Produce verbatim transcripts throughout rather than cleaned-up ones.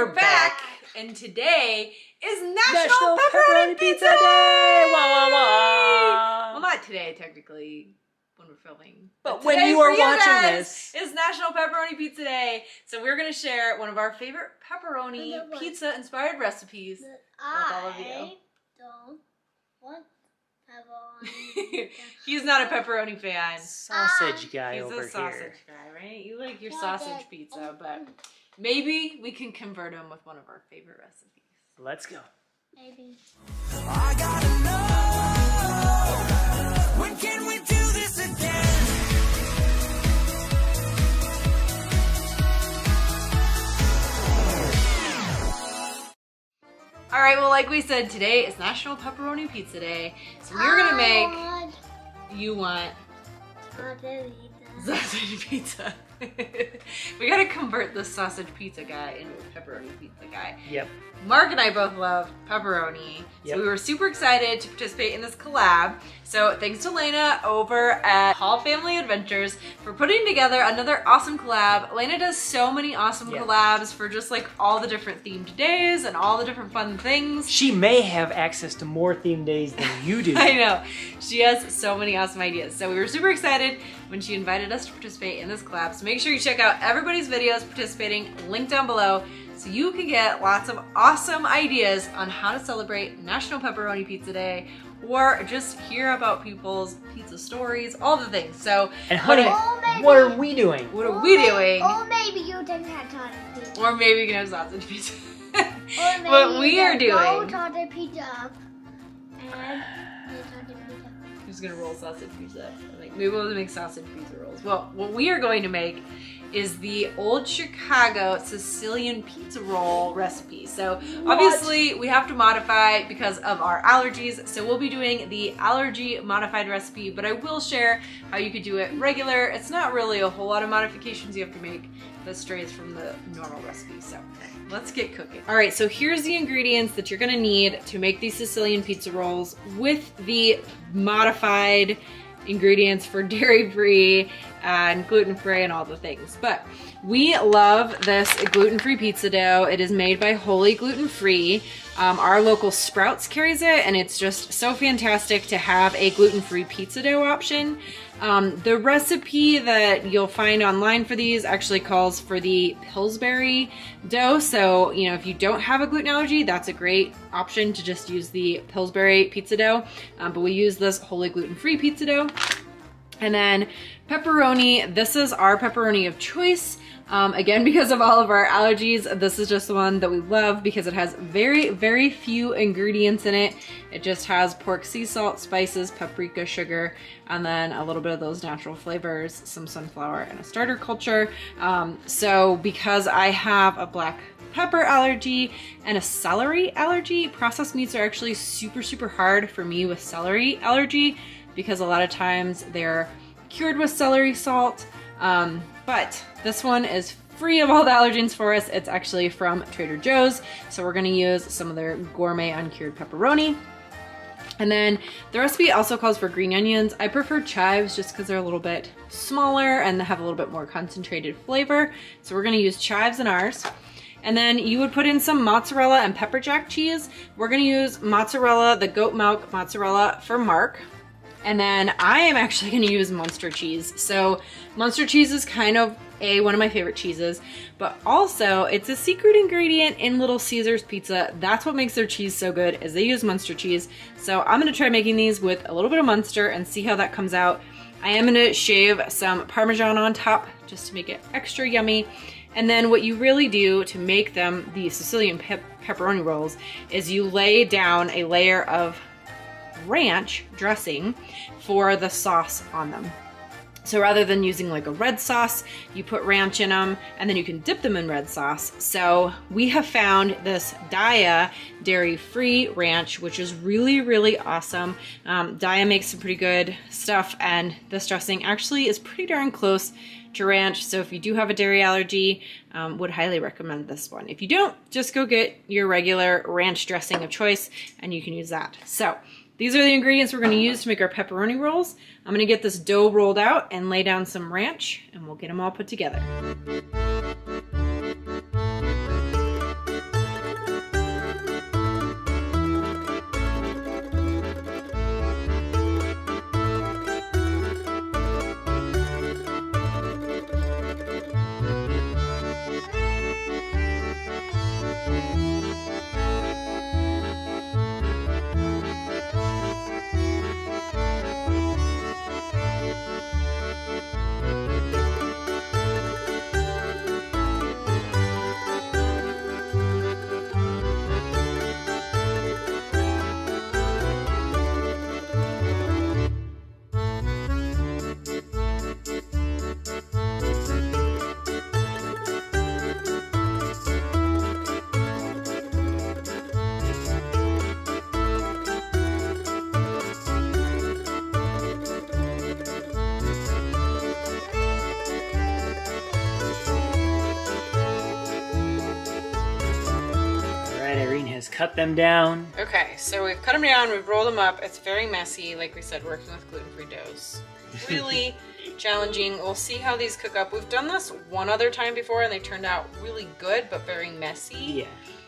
We're, We're back. back, and today is National, National Pepperoni, Pepperoni Pizza Day! Day. Wah, wah, wah. Well, not today, technically, when we're filming. But, but when you are watching this, is National Pepperoni Pizza Day. So we're going to share one of our favorite pepperoni pizza-inspired recipes with all of you. I don't want pepperoni. He's not a pepperoni fan. Sausage uh, guy over here. He's a sausage here. guy, right? You like your sausage yeah, pizza, but... Maybe we can convert him with one of our favorite recipes. Let's go. Maybe. I gotta know, when can we do this again? All right, well, like we said, today is National Pepperoni Pizza Day. So we're gonna make, want you want? Pepperoni pizza. Sausage pizza. We gotta convert the sausage pizza guy into a pepperoni pizza guy. Yep. Mark and I both love pepperoni, yep. So we were super excited to participate in this collab. So thanks to Lena over at Hall Family Adventures for putting together another awesome collab. Lena does so many awesome yep. collabs for just like all the different themed days and all the different fun things. She may have access to more themed days than you do. I know. She has so many awesome ideas. So we were super excited when she invited us to participate in this collab. So make sure you check out everybody's videos participating, link down below, so you can get lots of awesome ideas on how to celebrate National Pepperoni Pizza Day, or just hear about people's pizza stories, all the things. So, and honey, what, maybe, what are we doing? What are we maybe, doing? Or maybe you didn't have sausage pizza. Or maybe you can have sausage pizza. Or maybe what we you are doing. Sausage pizza up and sausage pizza. Who's gonna roll sausage pizza? Like maybe we'll make sausage pizza rolls. Well, what we are going to make is the Old Chicago Sicilian pizza roll recipe. So what? Obviously we have to modify because of our allergies. So we'll be doing the allergy modified recipe, but I will share how you could do it regular. It's not really a whole lot of modifications you have to make that strays from the normal recipe. So let's get cooking. All right, so here's the ingredients that you're gonna need to make these Sicilian pizza rolls with the modified ingredients for dairy-free and gluten-free and all the things. But we love this gluten-free pizza dough. It is made by Holy Gluten Free. Um, our local Sprouts carries it, and it's just so fantastic to have a gluten-free pizza dough option. Um, the recipe that you'll find online for these actually calls for the Pillsbury dough. So, you know, if you don't have a gluten allergy, that's a great option to just use the Pillsbury pizza dough. Um, but we use this Holy Gluten Free pizza dough. And then pepperoni, this is our pepperoni of choice. Um, again, because of all of our allergies, this is just the one that we love because it has very, very few ingredients in it. It just has pork sea salt, spices, paprika, sugar, and then a little bit of those natural flavors, some sunflower, and a starter culture. Um, so because I have a black pepper allergy and a celery allergy, processed meats are actually super, super hard for me with celery allergy, because a lot of times they're cured with celery salt, um, but this one is free of all the allergens for us. It's actually from Trader Joe's, so we're gonna use some of their gourmet uncured pepperoni. And then the recipe also calls for green onions. I prefer chives just because they're a little bit smaller and they have a little bit more concentrated flavor, so we're gonna use chives in ours. And then you would put in some mozzarella and pepper jack cheese. We're gonna use mozzarella, the goat milk mozzarella for Mark. And then I am actually gonna use Munster cheese. So Munster cheese is kind of a, one of my favorite cheeses, but also it's a secret ingredient in Little Caesars pizza. That's what makes their cheese so good, is they use Munster cheese. So I'm gonna try making these with a little bit of Munster and see how that comes out. I am gonna shave some Parmesan on top just to make it extra yummy. And then what you really do to make them the Sicilian pep pepperoni rolls is you lay down a layer of ranch dressing for the sauce on them. So rather than using like a red sauce, you put ranch in them and then you can dip them in red sauce. So we have found this Daya dairy-free ranch, which is really, really awesome. Um, Daya makes some pretty good stuff, and this dressing actually is pretty darn close to ranch. So if you do have a dairy allergy, um, would highly recommend this one. If you don't, just go get your regular ranch dressing of choice and you can use that. So these are the ingredients we're gonna use to make our pepperoni rolls. I'm gonna get this dough rolled out and lay down some ranch, and we'll get them all put together. is cut them down. Okay, so we've cut them down, we've rolled them up. It's very messy, like we said, working with gluten-free doughs. Really challenging. We'll see how these cook up. We've done this one other time before and they turned out really good, but very messy.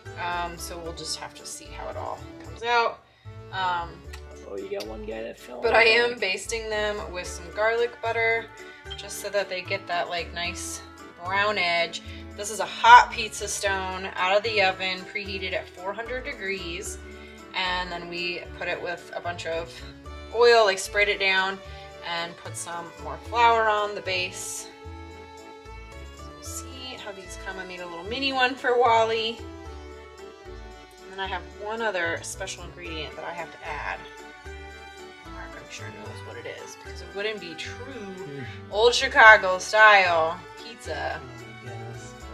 Yeah. Um, so we'll just have to see how it all comes out. Um, oh, you got one guy that filmed. But I am basting them with some garlic butter, just so that they get that like nice brown edge. This is a hot pizza stone out of the oven, preheated at four hundred degrees, and then we put it with a bunch of oil, like sprayed it down, and put some more flour on the base. So we'll see how these come. I made a little mini one for Wally. And then I have one other special ingredient that I have to add. Mark, I'm sure, knows what it is, because it wouldn't be true Old Chicago style pizza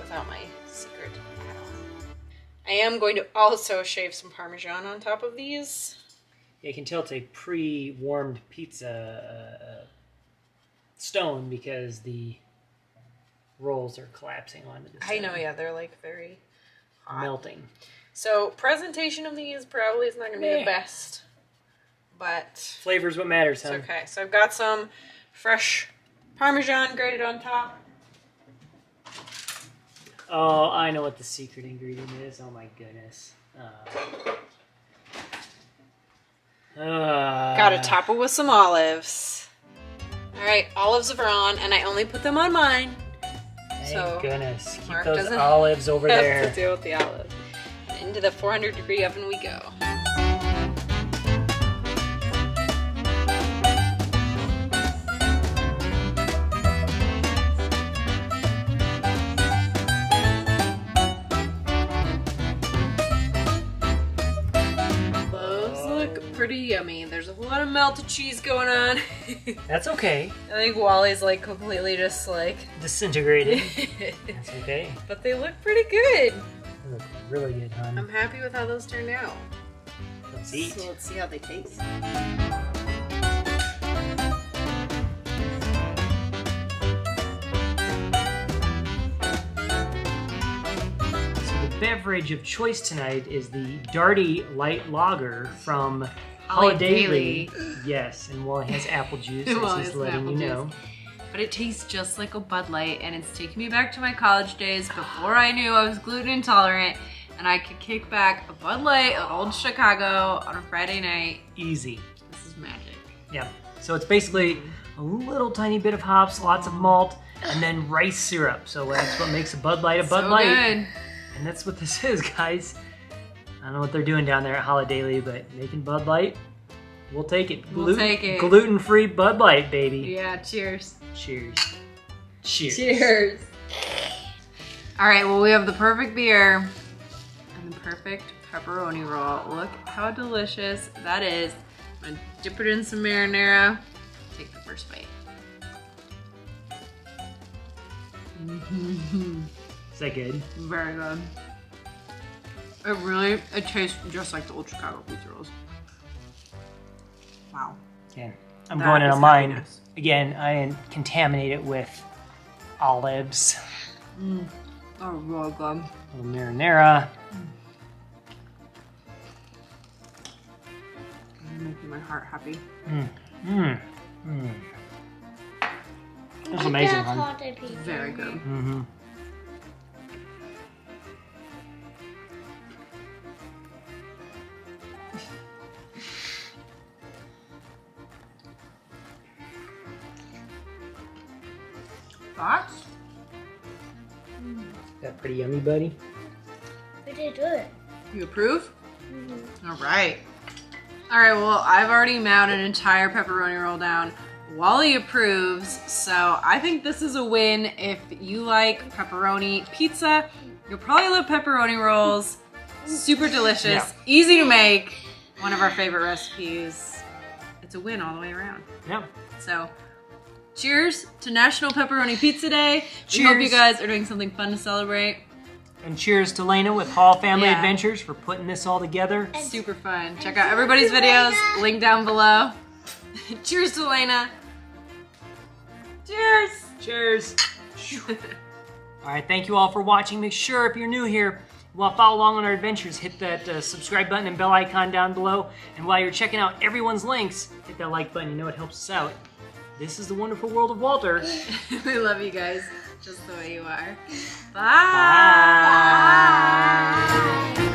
without my secret add-on. I am going to also shave some Parmesan on top of these. You can tell it's a pre-warmed pizza uh, stone because the rolls are collapsing onto the stone. I know, yeah, they're like very hot. Melting. So presentation of these probably is not going to be yeah. the best, but... Flavor's what matters, huh? Okay, so I've got some fresh Parmesan grated on top. Oh, I know what the secret ingredient is. Oh my goodness. Uh, uh, Gotta top it with some olives. All right, olives are on, and I only put them on mine. Thank so goodness. Keep Mark those olives over have there. To deal with the olives. Into the four hundred degree oven we go. Pretty yummy. There's a lot of melted cheese going on. That's okay. I think Wally's like completely just like disintegrated. That's okay. But they look pretty good. They look really good, hon. I'm happy with how those turned out. Let's eat. So let's see how they taste. Beverage of choice tonight is the Darty Light Lager from Holidaily. Yes, and Wally has apple juice, well, as he's letting you juice. know. But it tastes just like a Bud Light, and it's taking me back to my college days before I knew I was gluten intolerant, and I could kick back a Bud Light at Old Chicago on a Friday night. Easy. This is magic. Yeah, so it's basically a little tiny bit of hops, lots of malt, and then rice syrup. So that's what makes a Bud Light a Bud so Light. Good. And that's what this is, guys. I don't know what they're doing down there at Holidaily, but making Bud Light, we'll take it. We'll Glu take it. Gluten-free Bud Light, baby. Yeah, cheers. Cheers. Cheers. Cheers. All right, well, we have the perfect beer and the perfect pepperoni roll. Look how delicious that is. I'm gonna dip it in some marinara. Take the first bite. Mm-hmm. Is that good? Very good. It really, it tastes just like the Old Chicago pizza rolls. Wow. Yeah. I'm that going in on mine. Nice. Again, I contaminate it with olives. Mm. Oh, really good. A little marinara. Mm. It's making my heart happy. Mmm. Mmm. Mmm. That's amazing, huh? Very good. Mm-hmm. Thoughts? Mm. That pretty yummy, buddy? Pretty good. You approve? Mm-hmm. All right. All right, well, I've already mounted an entire pepperoni roll down. Wally approves, so I think this is a win. If you like pepperoni pizza, you'll probably love pepperoni rolls. Super delicious, yeah. Easy to make. One of our favorite recipes. It's a win all the way around. Yeah. So. Cheers to National Pepperoni Pizza Day. Cheers. We hope you guys are doing something fun to celebrate. And cheers to Lena with Hall Family yeah. Adventures for putting this all together. And super fun. Check out everybody's videos. Lena. Link down below. Cheers to Lena. Cheers. Cheers. All right, thank you all for watching. Make sure if you're new here, Well, follow along on our adventures, hit that uh, subscribe button and bell icon down below. And while you're checking out everyone's links, hit that like button, you know it helps us out. This is the Wonderful World of Walter. We love you guys, just the way you are. Bye! Bye. Bye.